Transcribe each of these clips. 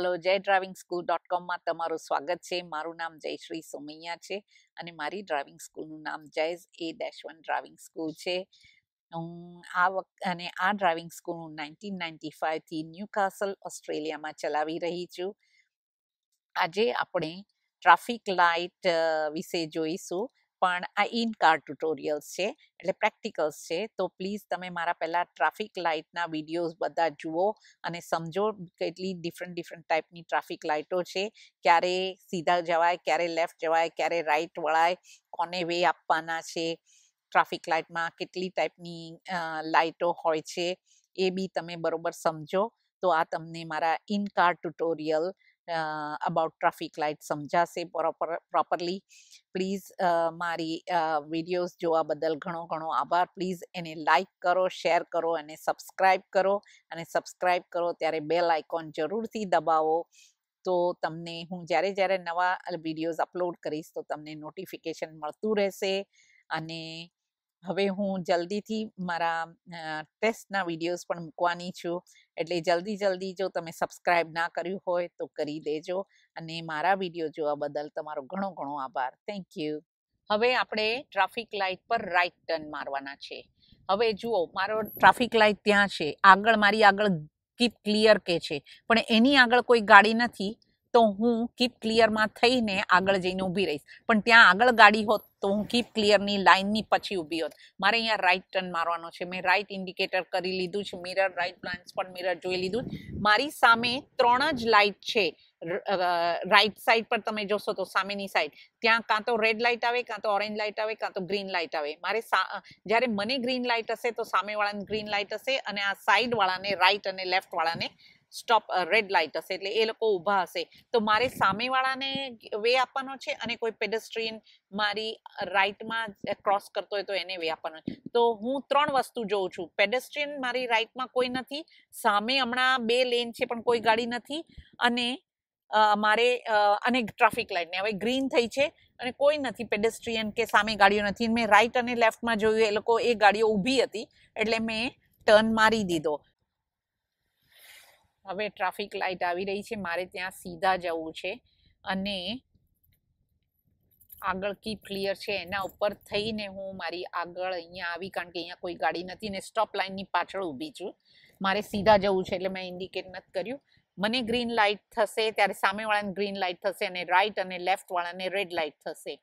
hello જય driving સ્કૂલ.com માં તમારું સ્વાગત છે મારું નામ જયશ્રી સોમૈયા છે અને મારી ડ્રાઇવિંગ સ્કૂલનું નામ જયઝ A-1 ડ્રાઇવિંગ સ્કૂલ છે અને આ ડ્રાઇવિંગ સ્કૂલ હું 1995 થી ન્યુકાસલ ઓસ્ટ્રેલિયામાં ચલાવી રહી છું આજે આપણે ટ્રાફિક લાઇટ વિશે જોઈશું પણ આ ઇન કાર ટ્યુટોરિયલ્સ છે એટલે પ્રેક્ટિકલ્સ છે તો પ્લીઝ તમે મારા પહેલા ટ્રાફિક લાઇટના વિડિયોઝ બધા જુઓ અને સમજો કેટલી ડિફરન્ટ ટાઈપની ટ્રાફિક લાઇટો છે ક્યારે સીધા જવાય ક્યારે લેફ્ટ જવાય ક્યારે રાઈટ વળાય કોને વે આપવાના છે ટ્રાફિક લાઇટમાં કેટલી ટાઈપની લાઇટો હોય છે એ બી તમે બરોબર સમજો તો આ તમને મારા in car tutorial about traffic light samjhase properly please mari videos joa badal ghano abar please ene like karo share karo ane subscribe karo tyare bell icon jarur thi dabavo to tamne hu jare nava videos upload karish to tamne notification maltu rehse ane હવે હું જલ્દીથી મારા ટેસ્ટના videos પણ મૂકવાની છું એટલે જલ્દી જો તમે સબ્સ્ક્રાઇબ ના કર્યું હોય તો કરી દેજો અને મારા વિડિયો જોવા બદલ તમારો ઘણો આભાર થેન્ક યુ હવે આપણે ટ્રાફિક લાઇટ પર રાઈટ ટર્ન મારવાના છે હવે જુઓ મારો ટ્રાફિક લાઇટ ત્યાં છે આગળ મારી આગળ કીપ ક્લિયર કે છે પણ એની આગળ કોઈ ગાડી નથી તો હું કીપ ક્લિયર માં થઈને આગળ જઈને ઊભી રહીશ પણ ત્યાં આગળ ગાડી હોત તો હું કીપ ક્લિયર ની લાઈન ની પછી ઊભી હોત મારે અહીંયા રાઈટ ટર્ન મારવાનો છે મેં રાઈટ ઇન્ડિકેટર કરી લીધું છે મિરર રાઈટ બ્લાઇન્ડ્સ પર મિરર જોઈ લીધું મારી સામે ત્રણ જ લાઈટ છે રાઈટ સાઈડ પર તમે જોશો તો સામેની સાઈડ ત્યાં કાં તો રેડ લાઈટ આવે કાં તો ઓરેન્જ લાઈટ આવે કાં તો ગ્રીન લાઈટ આવે મારે જ્યારે મને ગ્રીન લાઈટ હશે તો સામેવાળાને ગ્રીન લાઈટ હશે અને આ સાઈડવાળાને રાઈટ અને લેફ્ટવાળાને સ્ટોપ રેડ લાઇટ હશે એટલે એ લોકો ઊભા હશે તો મારે સામેવાળાને વે આપવાનો છે અને કોઈ પેડેસ્ટ્રીયન મારી રાઈટમાં ક્રોસ કરતો હોય તો એને વે આપવાનો છે તો હું ત્રણ વસ્તુ જોઉં છું પેડેસ્ટ્રીયન મારી રાઈટમાં કોઈ નથી સામે હમણાં બે લેન છે પણ કોઈ ગાડી નથી અને મારે અને ટ્રાફિક લાઇટને હવે ગ્રીન થઈ છે અને કોઈ નથી પેડેસ્ટ્રીયન કે સામે ગાડીઓ નથી મેં રાઈટ અને લેફ્ટમાં જોયું એ લોકો એ ગાડીઓ ઊભી હતી એટલે મેં ટર્ન મારી દીધો હવે ટ્રાફિક લાઇટ આવી રહી છે મારે ત્યાં સીધા જવું છે અને આગળ કીપ ક્લિયર છે એના ઉપર થઈને હું મારી આગળ અહીંયા આવી કારણ કે અહીંયા કોઈ ગાડી નથી ને સ્ટોપ લાઇનની પાછળ ઊભી છું મારે સીધા જવું છે એટલે મેં ઇન્ડિકેટ નથી કર્યું મને ગ્રીન લાઇટ થશે ત્યારે સામેવાળાને ગ્રીન લાઇટ થશે અને રાઇટ અને લેફ્ટવાળાને રેડ લાઇટ થશે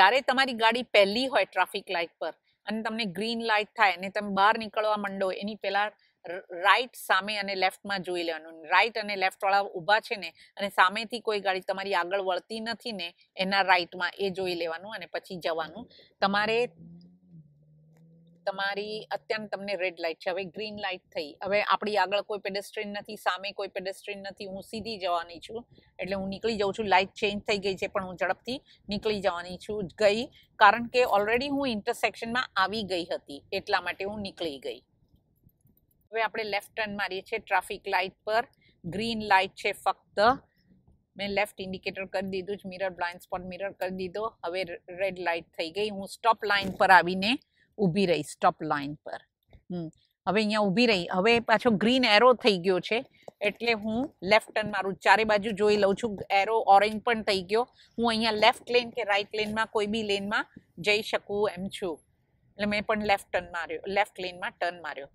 જ્યારે તમારી ગાડી પહેલી હોય ટ્રાફિક લાઇટ પર અને તમને ગ્રીન લાઇટ થાય અને તમે બહાર નીકળવા માંડો એની પહેલાં રાઈટ સામે અને લેફ્ટમાં જોઈ લેવાનું રાઈટ અને લેફ્ટવાળા ઊભા છે ને અને સામેથી કોઈ ગાડી તમારી આગળ વળતી નથી ને એના રાઈટમાં એ જોઈ લેવાનું અને પછી જવાનું તમારે તમારી અત્યારે તમને રેડ લાઇટ છે હવે ગ્રીન લાઇટ થઈ હવે આપણી આગળ કોઈ પેડેસ્ટ્રીન નથી સામે કોઈ પેડેસ્ટ્રીન નથી હું સીધી જવાની છું એટલે હું નીકળી જાઉં છું લાઇટ ચેન્જ થઈ ગઈ છે પણ હું ઝડપથી નીકળી જવાની છું ગઈ કારણ કે ઓલરેડી હું ઇન્ટરસેક્શનમાં આવી ગઈ હતી એટલા માટે હું નીકળી ગઈ હવે આપણે લેફ્ટ ટર્ન મારીએ છીએ ટ્રાફિક લાઇટ પર ગ્રીન લાઇટ છે ફક્ત મેં લેફ્ટ ઇન્ડિકેટર કરી દીધું જ મિરર બ્લાઇન્ડ સ્પોટ મિરર કરી દીધો હવે રેડ લાઇટ થઈ ગઈ હું સ્ટોપ લાઇન પર આવીને ઊભી રહી સ્ટોપ લાઇન પર હવે અહીંયા ઊભી રહી હવે પાછો ગ્રીન એરો થઈ ગયો છે એટલે હું લેફ્ટ ટર્ન મારું ચારે બાજુ જોઈ લઉં છું એરો ઓરેન્જ પણ થઈ ગયો હું અહીંયા લેફ્ટ લેન કે રાઇટ લેનમાં કોઈ બી લેનમાં જઈ શકું એમ છું એટલે મેં પણ લેફ્ટ ટર્ન માર્યો લેફ્ટ લેનમાં ટર્ન માર્યો